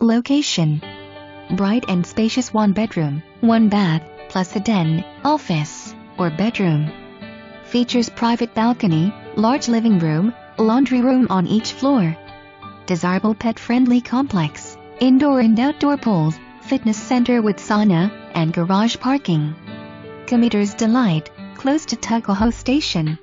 Location: bright and spacious one-bedroom, one-bath, plus a den, office, or bedroom. Features private balcony, large living room, laundry room on each floor. Desirable pet-friendly complex, indoor and outdoor pools, fitness center with sauna, and garage parking. Commuters delight, close to Tuckahoe Station.